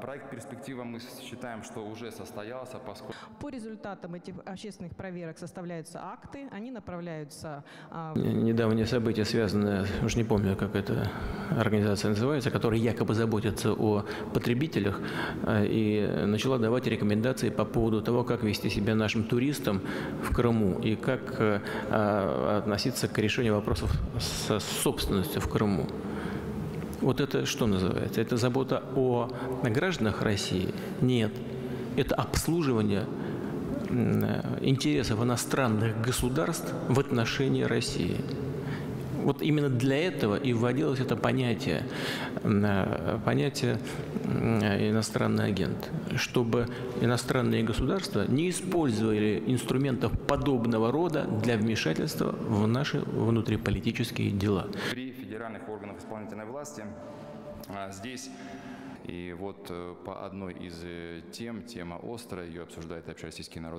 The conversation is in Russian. Проект «Перспектива» мы считаем, что уже состоялся, поскольку… По результатам этих общественных проверок составляются акты, они направляются… Недавнее событие, связанное, уж не помню, как эта организация называется, которая якобы заботится о потребителях, и начала давать рекомендации по поводу того, как вести себя нашим туристам в Крыму и как относиться к решению вопросов со собственностью в Крыму. Вот это что называется? Это забота о гражданах России? Нет. Это обслуживание интересов иностранных государств в отношении России. Вот именно для этого и вводилось это понятие «иностранный агент», чтобы иностранные государства не использовали инструментов подобного рода для вмешательства в наши внутриполитические дела. При федеральных органах исполнительной власти здесь и вот по одной из тем, тема острая, ее обсуждает общероссийский народ.